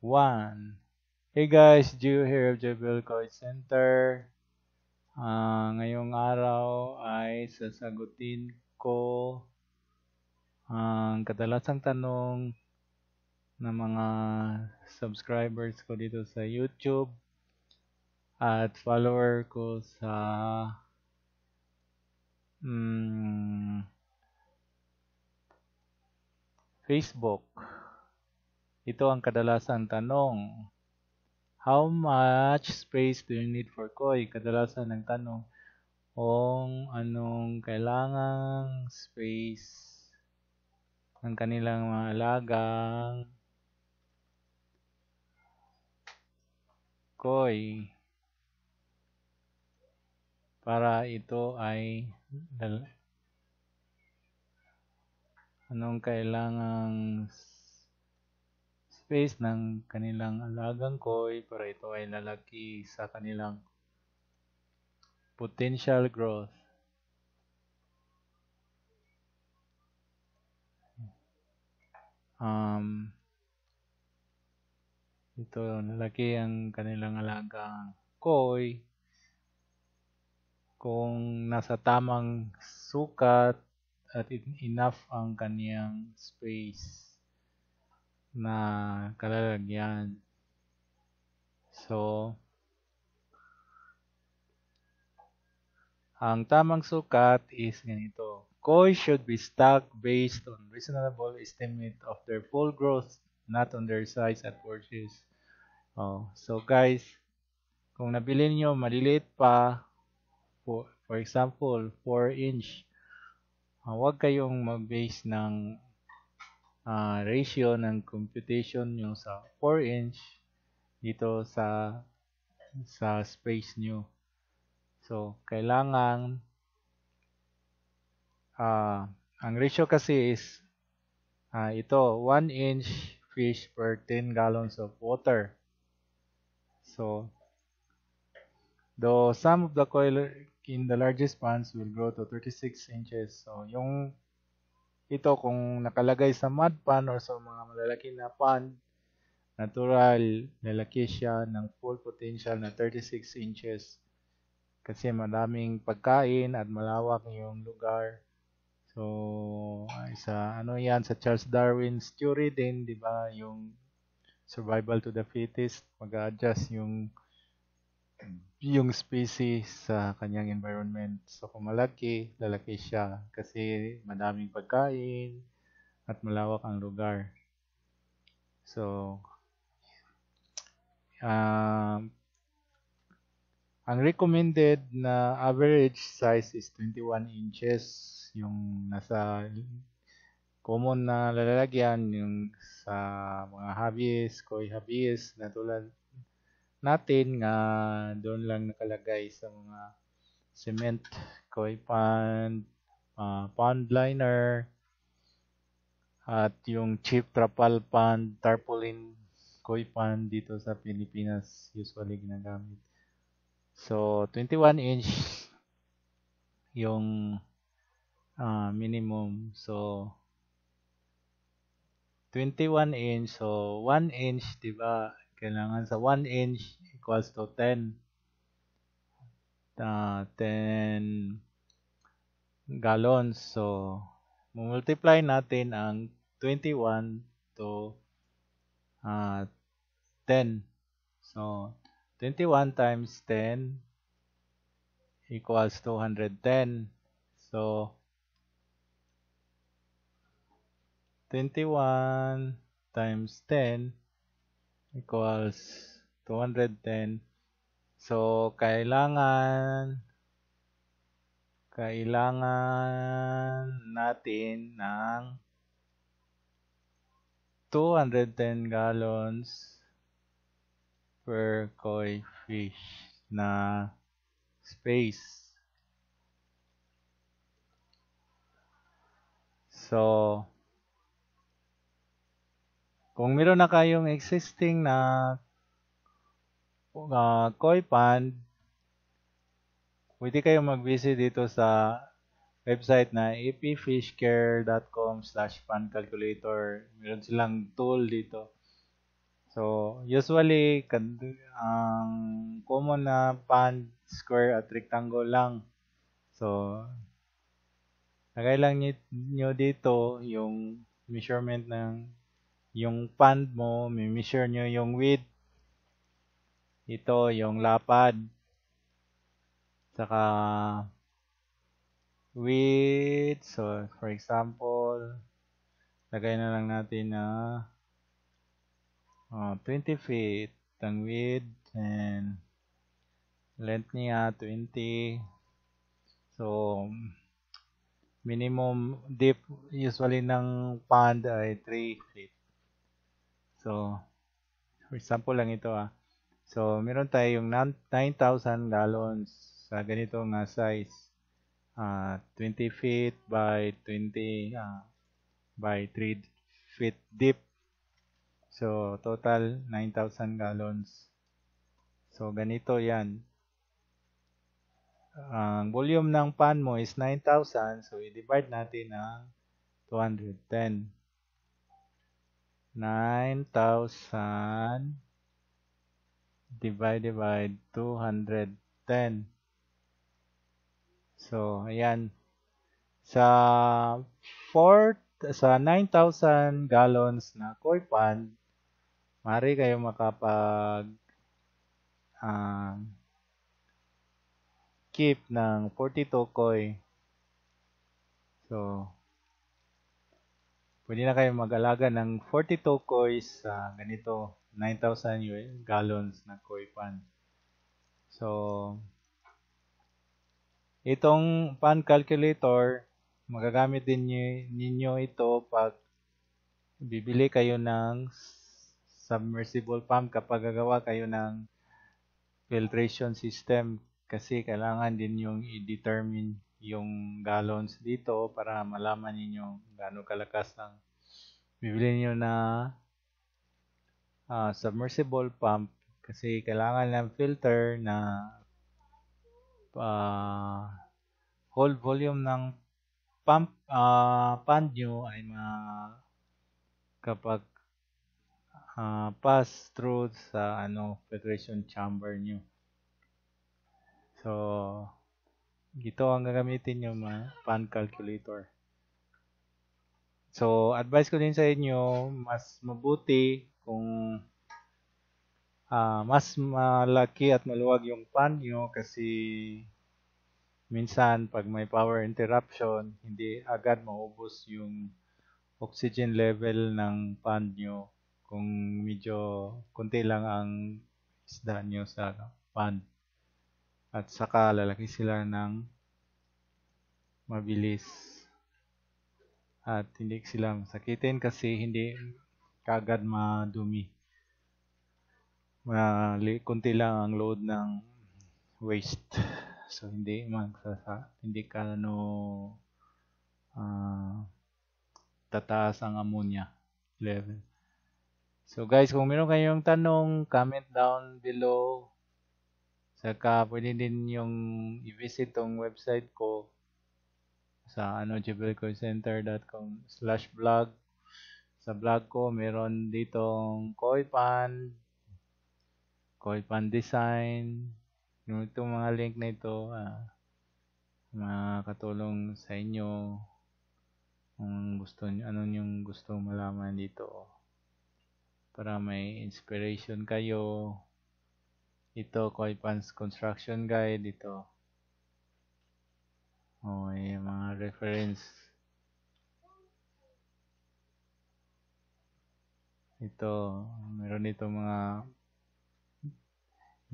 1. Hey guys, Gio here of Giobel Koi Center. Ngayong araw ay sasagutin ko ang kadalasang tanong ng mga subscribers ko dito sa YouTube at follower ko sa Facebook. Ito ang kadalasang tanong. How much space do you need for koi? Kadalasan ang tanong kung anong kailangang space ng kanilang mga alagang koi para ito ay anong kailangang space ng kanilang alagang koi para ito ay lalaki sa kanilang potential growth. Ito lalaki ang kanilang alagang koi kung nasa tamang sukat at enough ang kaniyang space na kalalagyan. So, ang tamang sukat is ganito. Koi should be stocked based on reasonable estimate of their full growth, not on their size at purchase. Oh, so guys, kung nabili niyo maliliit pa, for example, 4 inch, huwag kayong mag-base ng ratio ng computation nyo sa 4 inch dito sa space nyo. So, kailangan ang ratio kasi is ito, 1 inch fish per 10 gallons of water. So, though some of the koi in the largest ponds will grow to 36 inches. So, yung ito kung nakalagay sa mud pond or sa mga malalaki na pond, natural, lalaki siya ng full potential na 36 inches. Kasi maraming pagkain at malawak yung lugar. So, sa ano yan, sa Charles Darwin's theory din, di ba, yung survival to the fittest, mag-adjust yung species sa kanyang environment. So, kung malaki, lalaki siya kasi madaming pagkain at malawak ang lugar. So, ang recommended na average size is 21 inches. Yung nasa common na lalagyan, yung sa mga hobbyist, koi hobbyist na tulad natin nga doon lang nakalagay sa mga cement, koi pond, pond liner, at yung cheap trapal pond, tarpaulin koi pond dito sa Pilipinas usually ginagamit. So, 21 inch yung minimum. So, 21 inch. So, 1 inch, diba? Kailangan sa 1 inch equals to 10. 10 gallons. So, multiply natin ang 21 to 10. So, 21 times 10 equals 210. So, 21 times 10 equals 210. So, kailangan natin ng 210 gallons per koi fish na space. So, kung meron na kayong existing na koi pond, pwede kayong mag-visit dito sa website na epfishcare.com/pond calculator. Meron silang tool dito. So, usually ang common na pond, square at rectangle lang. So lagay lang nyo dito yung measurement ng yung pond mo, mi-measure nyo yung width, ito yung lapad, saka width. So for example, lagay na lang natin na 20 feet ang width and length niya 20. So minimum depth usually ng pond ay 3 feet. So, for example lang ito So, meron tayong 9,000 gallons sa ganito nga size. 20 feet by 20 by 3 feet deep. So, total 9,000 gallons. So, ganito yan. Ang volume ng pan mo is 9,000, so i-divide natin ng 210. 9,000 divided by 210. So, ayan. Sa 9,000 gallons na koi pan, maaari kayo makapag keep ng 42 koi. So, pwede na kayo mag-alaga ng 42 koi sa ganito 9,000 gallons na koi pan. So, itong pan calculator, magagamit din ninyo ito pag bibili kayo ng submersible pump kapag gagawa kayo ng filtration system. Kasi kailangan din yung i-determine yung gallons dito para malaman niyo gaano kalakas ng bibili niyo na submersible pump. Kasi kailangan ng filter na whole volume ng pump pond nyo ay kapag pass through sa filtration chamber nyo. So, ito ang gagamitin yung pond calculator. So, advice ko din sa inyo, mas mabuti kung mas malaki at maluwag yung pond nyo kasi minsan pag may power interruption, hindi agad maubos yung oxygen level ng pond nyo kung medyo konti lang ang isda nyo sa pond. At saka lalaki sila ng mabilis at hindi sila masakitin kasi hindi kagad madumi. Kunti lang ang load ng waste, so hindi ka tataas ang ammonia level. So guys, kung meron kayong tanong, comment down below. Saka pwede din yung i-visit tong website ko sa giobelkoicenter.com/blog. Sa blog ko, meron ditong koi pan design. Itong mga link na ito, makatulong sa inyo kung gusto niyo yung gusto malaman dito para may inspiration kayo. Ito, Koi Pond's Construction Guide, ito. May mga reference. Ito, meron dito mga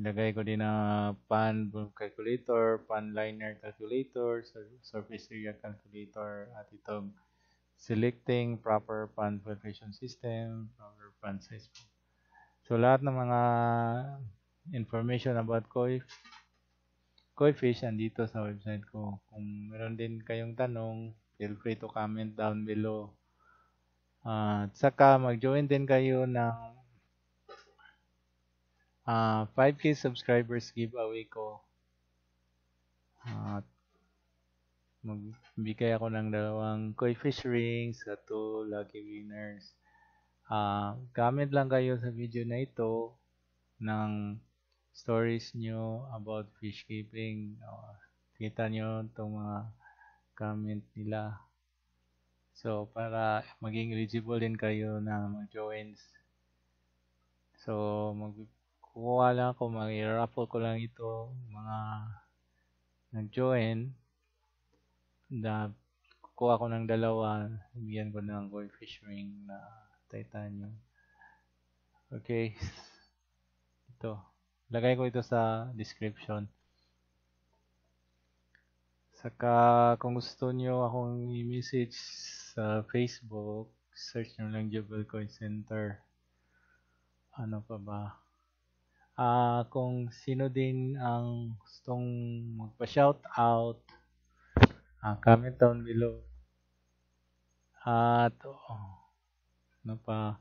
ilagay ko din na pan calculator, pan liner calculator, surface area calculator, at itong selecting proper pan filtration system, proper pan size. So, lahat ng mga information about koi fish andito sa website ko. Kung meron din kayong tanong, feel free to comment down below. At saka mag-join din kayo ng 5K subscribers giveaway ko. At magbigay ako ng 2 koi fish rings at 2 lucky winners. Gamit lang kayo sa video na ito ng stories nyo about fish keeping. Kita nyo itong mga comment nila. So, para maging eligible din kayo na mag-joins. So, magkukuha lang ako, mag-raffle ko lang ito, mga nag-join. Kukuha ko ng dalawa, bigyan ko ng koi fish ring na titanium. Okay. Ito. Lagay ko ito sa description. Saka kung gusto nyo akong i-message sa Facebook, search nyo lang Giobel Koi Center. Ano pa ba? Kung sino din ang gustong magpa-shoutout, comment down below. At ano pa?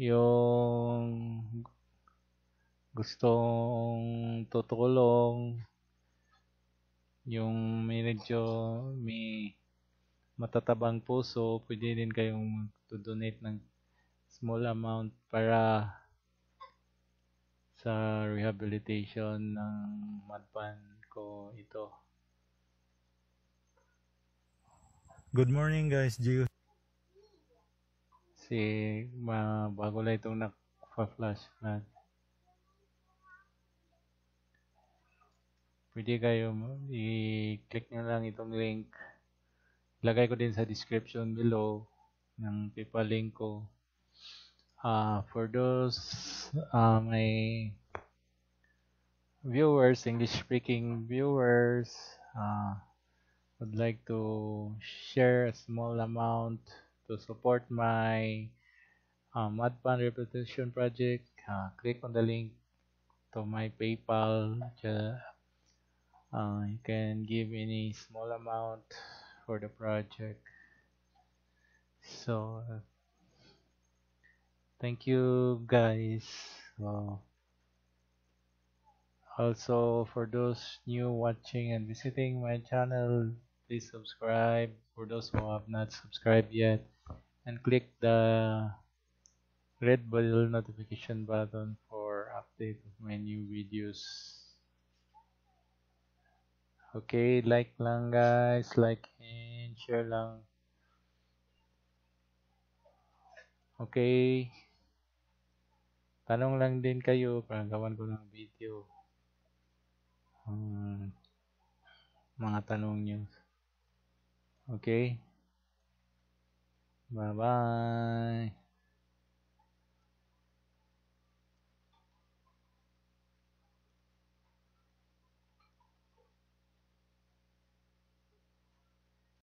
Yung gustong tutulong, yung may matatabang puso, pwede din kayong mag-donate ng small amount para sa rehabilitation ng mudpan ko ito. Good morning guys, Gio. Si bago lang itong naka-flash flood. Pwede kayo i-click nyo lang itong link. Ilagay ko din sa description below ng PayPal link ko. For those my viewers, English-speaking viewers, would like to share a small amount to support my mudpan rehabilitation project, click on the link to my PayPal. You can give any small amount for the project. So thank you guys. Also, for those new watching and visiting my channel, please subscribe. For those who have not subscribed yet, and click the red bell notification button for update of my new videos. Okay, like lang guys, like and share lang. Okay. Tanong lang din kayo para gawan ko ng video. Mga tanong nyo. Okay? Bye-bye!